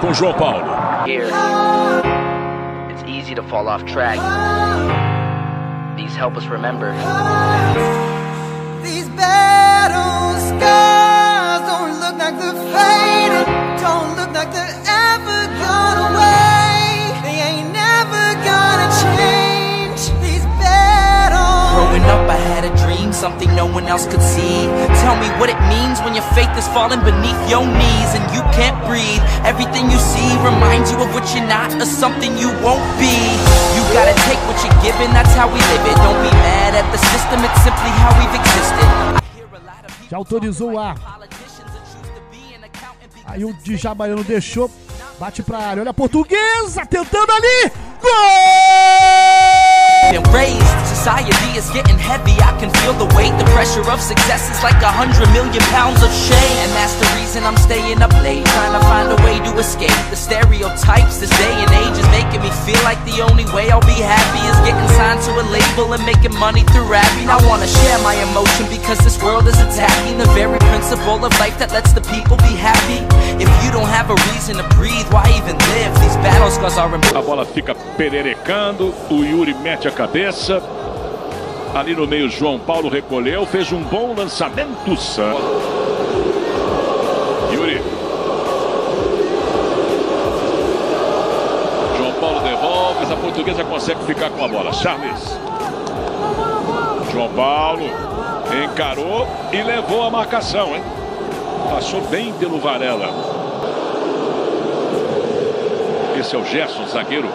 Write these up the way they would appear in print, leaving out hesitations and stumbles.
com o João Paulo. Here, it's easy to fall off track. These help us remember. These bad old skies don't look like the faded, don't look like the ever gone away. They ain't never gonna change. These bad old. Growing up, I had a dream, something no one else could see. Tell me what it means when your faith is falling beneath your knees and you can't breathe. Everything you see reminds you of what you're not, or something you won't be. You gotta take what you're given, that's how we live it. Don't be mad at the system, it's simply how we've existed. Já autorizou o ar. Aí o Djá Baiano deixou, bate pra área, olha a Portuguesa tentando ali. Gol! Society is getting heavy, I can feel the weight. The pressure of success is like 100 million pounds of shame. And that's the reason I'm staying up late, trying to find a way to escape the stereotypes. This day and age is making me feel like the only way I'll be happy is getting signed to a label and making money through rapping. I wanna share my emotion because this world is attacking the very principle of life that lets the people be happy. If you don't have a reason to breathe, why even live? These battle scars are removed. A bola fica pererecando, o Yuri mete a cabeça. Ali no meio, João Paulo recolheu, fez um bom lançamento. Yuri. João Paulo devolve, mas a Portuguesa consegue ficar com a bola. Charles. João Paulo encarou e levou a marcação, hein? Passou bem pelo Varela. Esse é o Gerson, zagueiro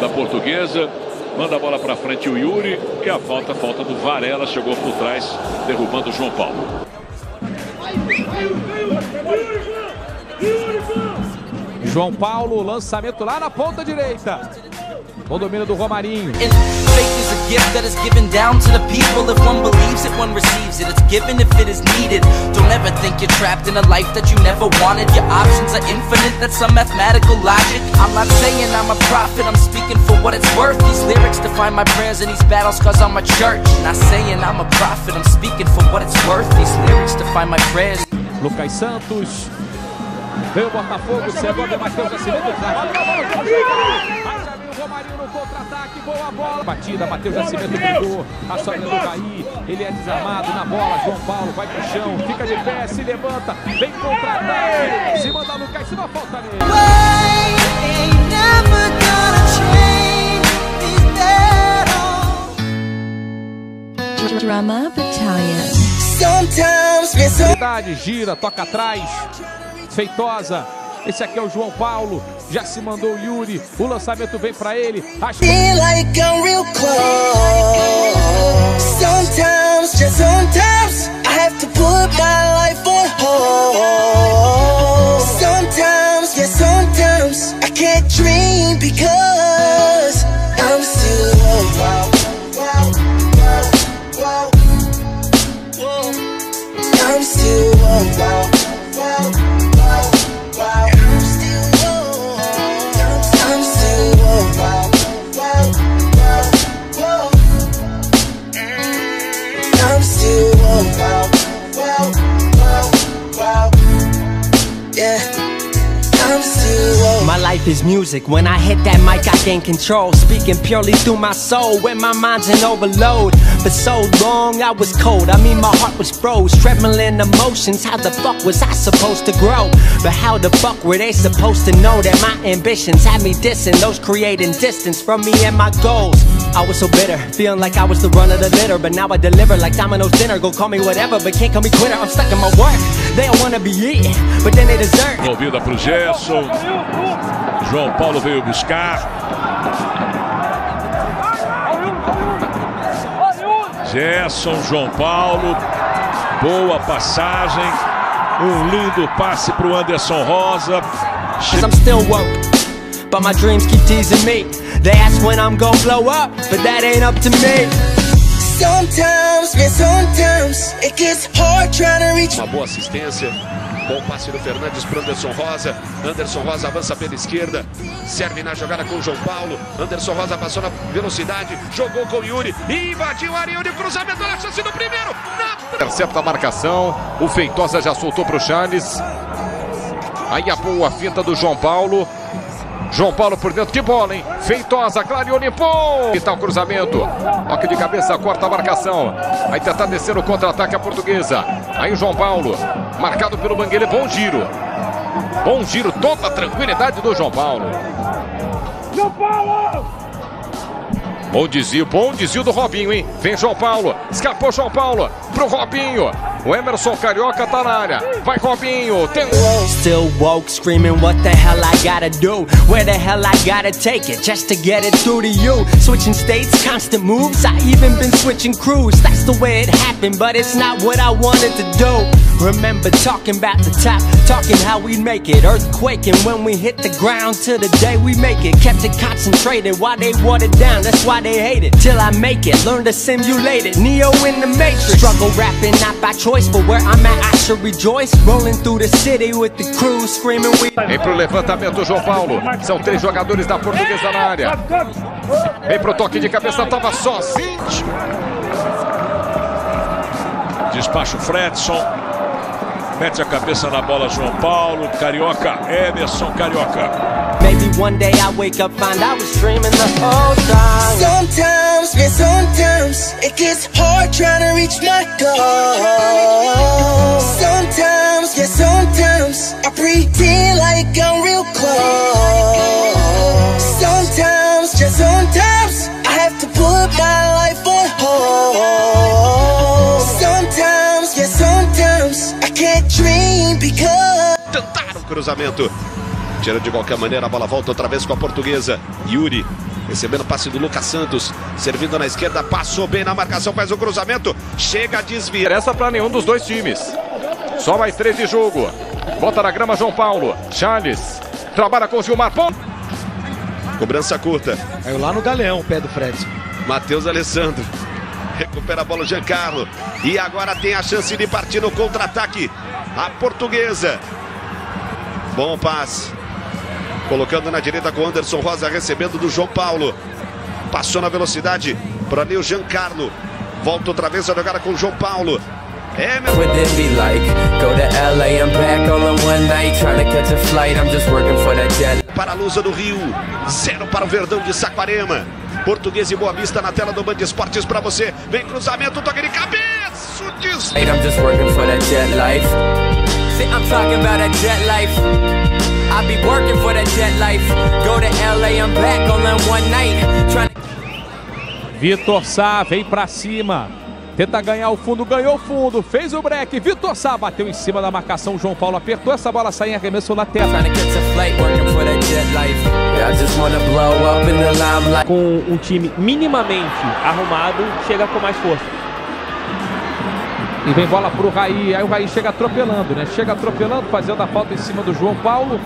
da Portuguesa. Manda a bola para frente o Yuri e a falta do Varela, chegou por trás, derrubando o João Paulo. João Paulo, lançamento lá na ponta direita. O domínio do Romarinho. Lucas Santos. Veio o Botafogo, chegou o Matheus Nascimento. Romarinho no contra-ataque, boa bola. Batida, Matheus Nascimento tentou, a sobra do Bahia, ele é desarmado na bola, João Paulo vai pro chão, fica de pé, se levanta, vem contra-ataque, se manda Lucas, se não falta nele. Drama Battalion. Gira, toca atrás, Feitosa. Esse aqui é o João Paulo, já se mandou o Yuri, o lançamento vem pra ele. Is music. When I hit that mic I gain control, speaking purely through my soul. When my mind's in overload, for so long I was cold. I mean my heart was froze, trembling emotions. How the fuck was I supposed to grow? But how the fuck were they supposed to know that my ambitions had me dissing those creating distance from me and my goals? I was so bitter, feeling like I was the run of the litter. But now I deliver like Domino's dinner. Go call me whatever, but can't call me quitter. I'm stuck in my work, they don't wanna be eating, but then they desert. Envolvida pro Gerson. João Paulo veio buscar. Gerson, João Paulo. Boa passagem. Lindo passe pro Anderson Rosa. I'm still woke, but my dreams keep teasing me. They ask when I'm gonna blow up, but that ain't up to me. Sometimes, yeah, sometimes it gets hard trying to reach. Uma boa assistência, bom passe do Fernandes para Anderson Rosa. Anderson Rosa avança pela esquerda, serve na jogada com o João Paulo. Anderson Rosa passou na velocidade, jogou com o Yuri e invadiu a área. Yuri, cruzamento, olha a chance do primeiro. Intercepta a marcação, o Feitosa já soltou pro Charles. Aí a boa finta do João Paulo. João Paulo por dentro, que bola, hein? Feitosa, clareou, limpou! E tá o cruzamento. Toque de cabeça, corta a marcação. Aí tentar descer o contra-ataque a portuguesa. Aí o João Paulo, marcado pelo Banguele, bom giro. Bom giro, toda a tranquilidade do João Paulo. João Paulo! Bom desvio do Robinho, hein? Vem João Paulo, escapou João Paulo, pro Robinho. O Emerson Carioca tá na área. Vai, Robinho, tem gol. Still woke, screaming what the hell I gotta do. Where the hell I gotta take it just to get it through to you. Switching states, constant moves. I even been switching crews. That's the way it happened, but it's not what I wanted to do. Remember talking about the top, talking how we make it. Earthquaking when we hit the ground till the day we make it. Kept it concentrated while they watered down, that's why they hate it. Till I make it, learn to simulate it. Neo in the Matrix. Struggle rapping, not by choice, but where I'm at I should rejoice. Rolling through the city with the crew screaming we... Vem pro levantamento, João Paulo. São três jogadores da portuguesa na área. Vem pro toque de cabeça, tava sozinho. Despacha o Fredson. Mete a cabeça na bola, João Paulo, Carioca, Emerson Carioca. Maybe one day I wake up, find I was dreaming the whole time. Sometimes, yeah, sometimes it gets hard trying to reach my goal. Sometimes, yeah, sometimes I pretend like I'm real close. Sometimes, yeah, sometimes I have to put my life on hold. Sometimes, yeah, sometimes I can't dream because... Tentaram o cruzamento. Tirando de qualquer maneira, a bola volta outra vez com a portuguesa. Yuri recebendo o passe do Lucas Santos. Servindo na esquerda, passou bem na marcação, faz o cruzamento. Chega a desviar. Interessa para nenhum dos dois times. Só mais três de jogo. Bota na grama João Paulo. Charles trabalha com Gilmar. Bom. Cobrança curta. Caiu lá no galeão o pé do Fred. Matheus Alessandro. Recupera a bola o Giancarlo. E agora tem a chance de partir no contra-ataque. A portuguesa. Bom passe. Colocando na direita com o Anderson Rosa. Recebendo do João Paulo. Passou na velocidade. Para ali o Giancarlo. Volta outra vez a jogar com o João Paulo. É meu... Para a Lusa do Rio. 0 para o Verdão de Saquarema. Portuguesa e Boa Vista na tela do Band Esportes pra você. Vem cruzamento, toque de cabeça. Diz... I'm just working for that jet life. See, I'm talking about a jet life. I'll be working for that jet life. Go to LA, I'm back on one night. Trying... Vitor Sá vem pra cima. Tenta ganhar o fundo, ganhou o fundo. Fez o break, Vitor Sá bateu em cima da marcação. João Paulo apertou, essa bola sai em arremesso lateral. Com um time minimamente arrumado, chega com mais força. E vem bola pro Raí, aí o Raí chega atropelando, né? Chega atropelando, fazendo a falta em cima do João Paulo.